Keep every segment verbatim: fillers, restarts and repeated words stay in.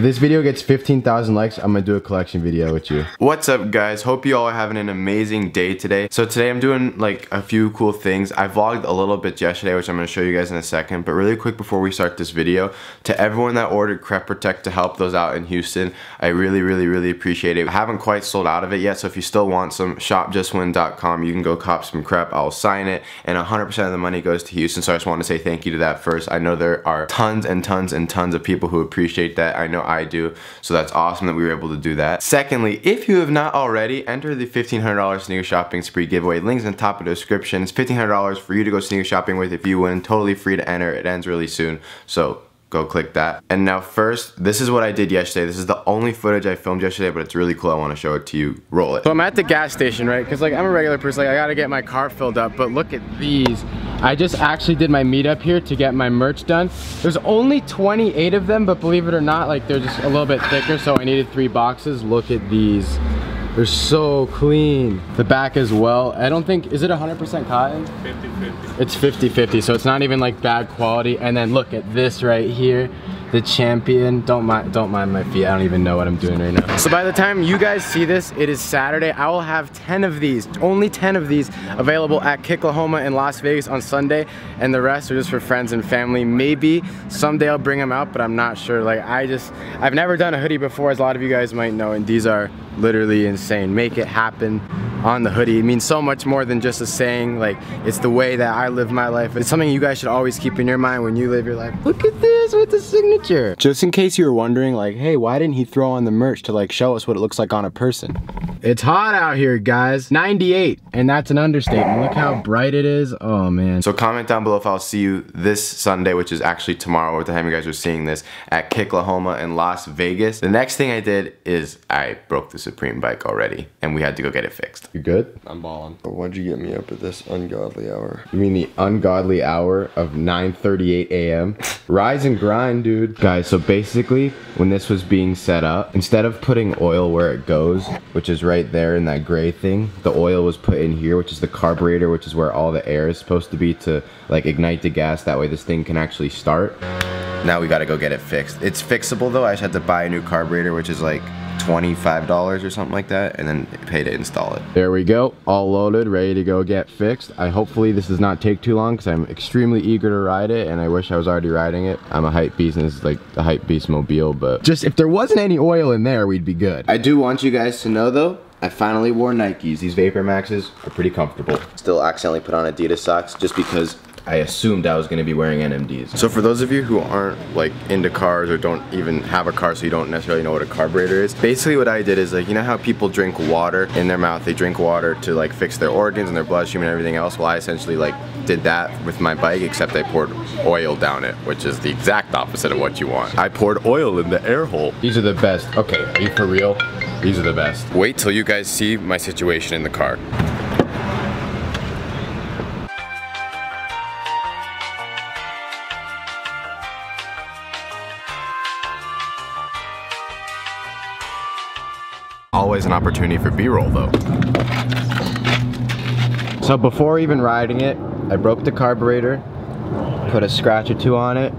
If this video gets fifteen thousand likes, I'm gonna do a collection video with you. What's up guys? Hope you all are having an amazing day today. So today I'm doing like a few cool things. I vlogged a little bit yesterday, which I'm gonna show you guys in a second, but really quick before we start this video, to everyone that ordered Crep Protect to help those out in Houston, I really, really, really appreciate it. I haven't quite sold out of it yet, so if you still want some, shop just win dot com, you can go cop some Crep, I'll sign it, and one hundred percent of the money goes to Houston, so I just wanna say thank you to that first. I know there are tons and tons and tons of people who appreciate that. I know I do, so that's awesome that we were able to do that. Secondly, if you have not already, enter the fifteen hundred dollar sneaker shopping spree giveaway. Links on top of the description. It's fifteen hundred dollars for you to go sneaker shopping with if you win. Totally free to enter. It ends really soon, so go click that. And now first, this is what I did yesterday. This is the only footage I filmed yesterday, but it's really cool. I wanna show it to you. Roll it. So I'm at the gas station, right? Cause like I'm a regular person, like I gotta get my car filled up, but look at these. I just actually did my meetup here to get my merch done. There's only twenty-eight of them, but believe it or not, like they're just a little bit thicker, so I needed three boxes. Look at these. They're so clean. The back as well. I don't think, is it one hundred percent cotton? fifty fifty. It's fifty fifty, so it's not even like bad quality. And then look at this right here. The champion. Don't mind, don't mind my feet. I don't even know what I'm doing right now. So by the time you guys see this, it is Saturday. I will have ten of these, only ten of these available at Kicklahoma in Las Vegas on Sunday, and the rest are just for friends and family. Maybe someday I'll bring them out, but I'm not sure. Like I just, I've never done a hoodie before, as a lot of you guys might know, and these are literally insane. Make it happen on the hoodie. It means so much more than just a saying. Like it's the way that I live my life. It's something you guys should always keep in your mind when you live your life. Look at this with the signature. Just in case you were wondering like, hey, why didn't he throw on the merch to like show us what it looks like on a person? It's hot out here guys, ninety-eight, and that's an understatement. Look how bright it is, oh man. So comment down below if I'll see you this Sunday, which is actually tomorrow, what the time you guys are seeing this, at Kicklahoma in Las Vegas. The next thing I did is I broke the Supreme bike already, and we had to go get it fixed. You good? I'm balling. But why'd you get me up at this ungodly hour? You mean the ungodly hour of nine thirty-eight A M? Rise and grind, dude. Guys, so basically, when this was being set up, instead of putting oil where it goes, which is right there in that gray thing, the oil was put in here, which is the carburetor, which is where all the air is supposed to be to like ignite the gas. That way this thing can actually start. Now we gotta go get it fixed. It's fixable though. I just had to buy a new carburetor, which is like twenty-five dollars or something like that, and then pay to install it. There we go, all loaded, ready to go get fixed. I hopefully this does not take too long because I'm extremely eager to ride it, and I wish I was already riding it. I'm a hype beast, and this is like the hype beast mobile, but just if there wasn't any oil in there, we'd be good. I do want you guys to know though, I finally wore Nikes. These Vapor Maxes are pretty comfortable. Still accidentally put on Adidas socks just because I assumed I was gonna be wearing N M Ds. So for those of you who aren't like into cars or don't even have a car, so you don't necessarily know what a carburetor is, basically what I did is like, you know how people drink water in their mouth, they drink water to like fix their organs and their bloodstream and everything else. Well, I essentially like did that with my bike, except I poured oil down it, which is the exact opposite of what you want. I poured oil in the air hole. These are the best. Okay, are you for real? These are the best. Wait till you guys see my situation in the car. Always an opportunity for B-roll though. So before even riding it, I broke the carburetor, put a scratch or two on it.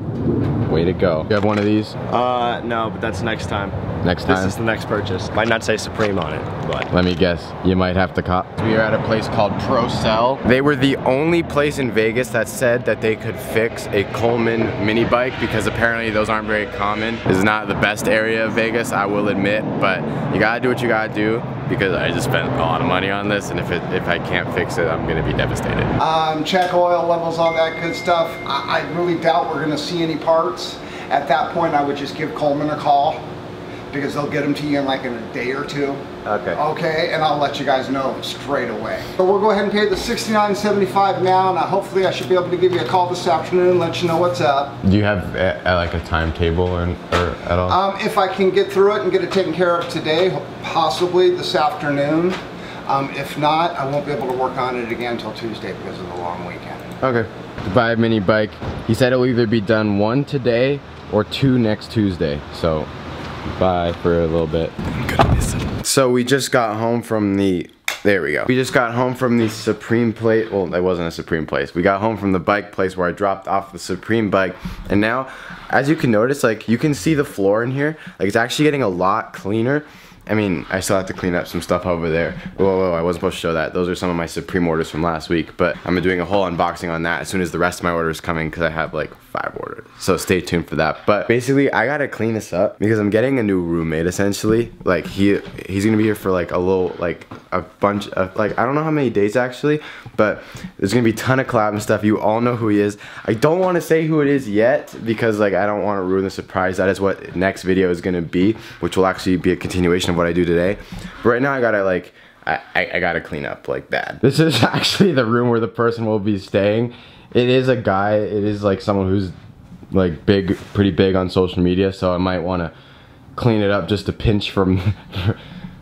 Way to go. You have one of these? Uh, no, but that's next time. Next time? This is the next purchase. Might not say Supreme on it, but. Let me guess, you might have to cop. We are at a place called ProCell. They were the only place in Vegas that said that they could fix a Coleman mini bike because apparently those aren't very common. This is not the best area of Vegas, I will admit, but you gotta do what you gotta do because I just spent a lot of money on this, and if it, if I can't fix it, I'm gonna be devastated. Um, check oil levels, all that good stuff. I, I really doubt we're gonna see any parts. At that point, I would just give Coleman a call, because they'll get them to you in like in a day or two. Okay. Okay, and I'll let you guys know straight away. So we'll go ahead and pay the sixty-nine seventy-five now, and I, hopefully I should be able to give you a call this afternoon and let you know what's up. Do you have a, a, like a timetable or, or at all? Um, if I can get through it and get it taken care of today, possibly this afternoon. Um, if not, I won't be able to work on it again until Tuesday because of the long weekend. Okay. To buy a mini bike. He said it'll either be done one today or two next Tuesday. So. Bye for a little bit. I'm gonna miss it. So we just got home from the There we go. We just got home from the Supreme place. Well, it wasn't a Supreme place. We got home from the bike place where I dropped off the Supreme bike. And now, as you can notice, like, you can see the floor in here. Like, it's actually getting a lot cleaner. I mean, I still have to clean up some stuff over there. Whoa, whoa, I wasn't supposed to show that. Those are some of my Supreme orders from last week, but I'm doing a whole unboxing on that as soon as the rest of my order is coming because I have like five orders. So stay tuned for that. But basically, I gotta clean this up because I'm getting a new roommate essentially. Like he he's gonna be here for like a little, like a bunch of, like, I don't know how many days actually, but there's gonna be a ton of collab and stuff. You all know who he is. I don't wanna say who it is yet because like I don't wanna ruin the surprise. That is what next video is gonna be, which will actually be a continuation of what I do today. But right now I gotta like I, I, I gotta clean up like bad. This is actually the room where the person will be staying. It is a guy, it is like someone who's like big, pretty big on social media, so I might want to clean it up just a pinch from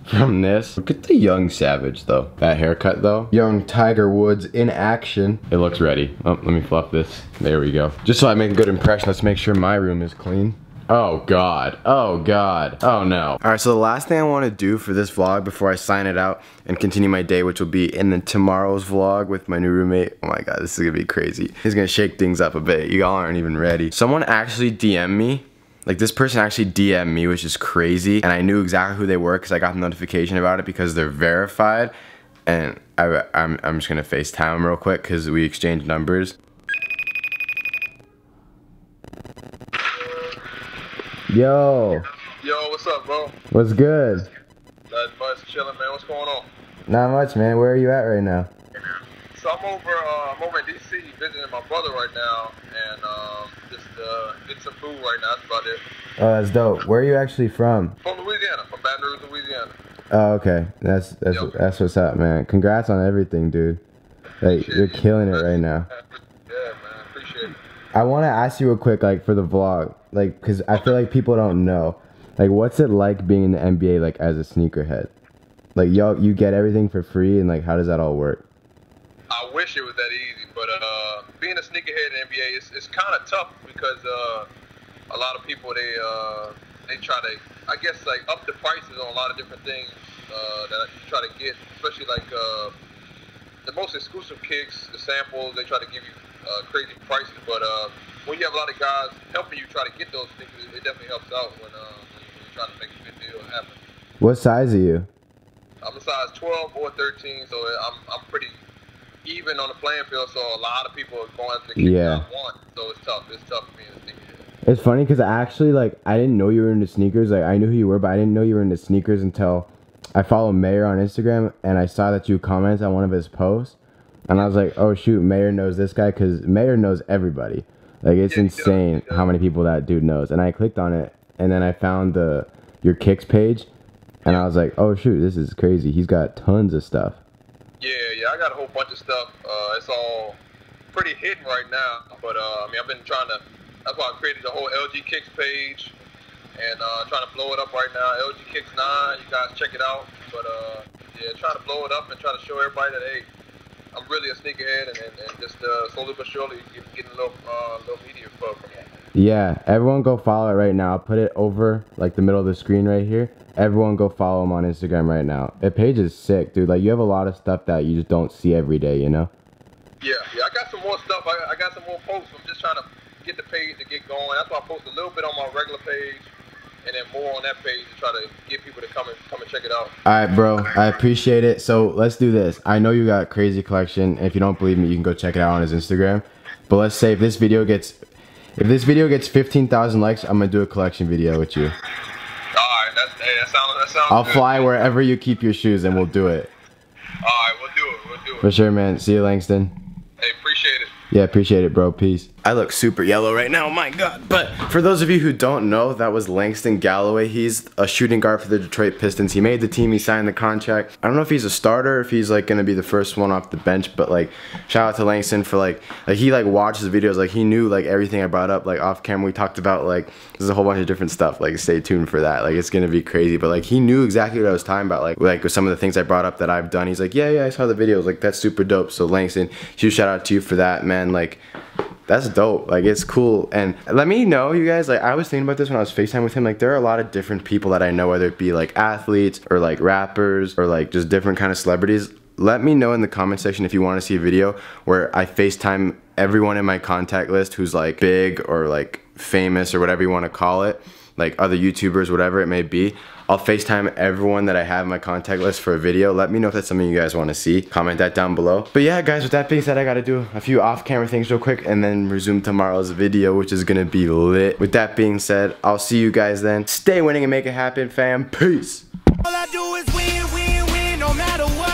from this. Look at the young savage though. That haircut though. Young Tiger Woods in action. It looks ready. Oh, let me fluff this. There we go. Just so I make a good impression, let's make sure my room is clean. Oh God, oh God, oh no. All right, so the last thing I wanna do for this vlog before I sign it out and continue my day, which will be in the tomorrow's vlog with my new roommate. Oh my God, this is gonna be crazy. He's gonna shake things up a bit. You all aren't even ready. Someone actually D M'd me. Like, this person actually D M'd me, which is crazy. And I knew exactly who they were because I got the notification about it because they're verified. And I, I'm, I'm just gonna FaceTime real quick because we exchanged numbers. Yo. Yo, what's up, bro? What's good? Not much, chilling, man. What's going on? Not much, man. Where are you at right now? So I'm over, uh, I'm over in D C visiting my brother right now, and um, just uh, getting some food right now. That's about it. Oh, that's dope. Where are you actually from? From Louisiana, from Baton Rouge, Louisiana. Oh, okay. That's that's Yo. that's what's up, man. Congrats on everything, dude. Like, you're killing it right now. Yeah, man. Appreciate it. I want to ask you real quick, like, for the vlog, like, because I feel like people don't know, like, what's it like being in the N B A, like, as a sneakerhead? Like, y'all, you get everything for free, and, like, how does that all work? I wish it was that easy, but uh, being a sneakerhead in the N B A, it's, it's kind of tough because uh, a lot of people, they uh, they try to, I guess, like, up the prices on a lot of different things uh, that you try to get, especially, like, uh, the most exclusive kicks, the samples, they try to give you Uh, crazy prices, but uh, when you have a lot of guys helping you try to get those sneakers, it definitely helps out when, uh, when you're trying to make a good deal happen. What size are you? I'm a size twelve or thirteen, so I'm I'm pretty even on the playing field. So a lot of people are going after the kids yeah. I want, so it's tough. It's tough for me to think. It's funny because I actually like I didn't know you were into sneakers. Like I knew who you were, but I didn't know you were into sneakers until I follow Mayer on Instagram and I saw that you commented on one of his posts. And I was like, oh shoot, Mayer knows this guy because Mayer knows everybody. Like it's yeah, insane yeah, yeah. how many people that dude knows. And I clicked on it, and then I found the your Kicks page, and yeah. I was like, oh shoot, this is crazy. He's got tons of stuff. Yeah, yeah, I got a whole bunch of stuff. Uh, it's all pretty hidden right now, but uh, I mean, I've been trying to. That's why I created the whole L G Kicks page, and uh, trying to blow it up right now. L G Kicks nine, you guys check it out. But uh, yeah, trying to blow it up and trying to show everybody that hey. I'm really a sneakerhead, and, and, and just uh, slowly but surely getting a little, uh, little media flow from it. Yeah, everyone go follow it right now. I'll put it over, like, the middle of the screen right here. Everyone go follow him on Instagram right now. That page is sick, dude. Like, you have a lot of stuff that you just don't see every day, you know? Yeah, yeah. I got some more stuff. I, I got some more posts. I'm just trying to get the page to get going. That's why I post a little bit on my regular page. And then more on that page to try to get people to come and come and check it out. All right, bro. I appreciate it. So let's do this. I know you got crazy collection. If you don't believe me, you can go check it out on his Instagram. But let's say if this video gets if this video gets fifteen thousand likes, I'm gonna do a collection video with you. All right, that's, hey, that sounds that sounds. I'll good. fly wherever you keep your shoes, and we'll do it. All right, we'll do it. We'll do it. For sure, man. See you, Langston. Hey, appreciate it. Yeah, appreciate it, bro. Peace. I look super yellow right now, my God. But for those of you who don't know, that was Langston Galloway. He's a shooting guard for the Detroit Pistons. He made the team, he signed the contract. I don't know if he's a starter, if he's like gonna be the first one off the bench, but like shout out to Langston for like, like he like watches the videos, like he knew like everything I brought up, like off camera we talked about like, there's a whole bunch of different stuff, like stay tuned for that, like it's gonna be crazy. But like he knew exactly what I was talking about, like, like with some of the things I brought up that I've done, he's like, yeah, yeah, I saw the videos, like that's super dope. So Langston, huge shout out to you for that, man. Like that's dope. Like, it's cool. And let me know, you guys, like, I was thinking about this when I was FaceTime with him. Like, there are a lot of different people that I know, whether it be like athletes or like rappers or like just different kind of celebrities. Let me know in the comment section if you want to see a video where I FaceTime everyone in my contact list who's like big or like famous or whatever you want to call it, like other YouTubers, whatever it may be. I'll FaceTime everyone that I have in my contact list for a video. Let me know if that's something you guys want to see. Comment that down below. But yeah, guys, with that being said, I got to do a few off-camera things real quick and then resume tomorrow's video, which is going to be lit. With that being said, I'll see you guys then. Stay winning and make it happen, fam. Peace. All I do is win, win, win, no matter what.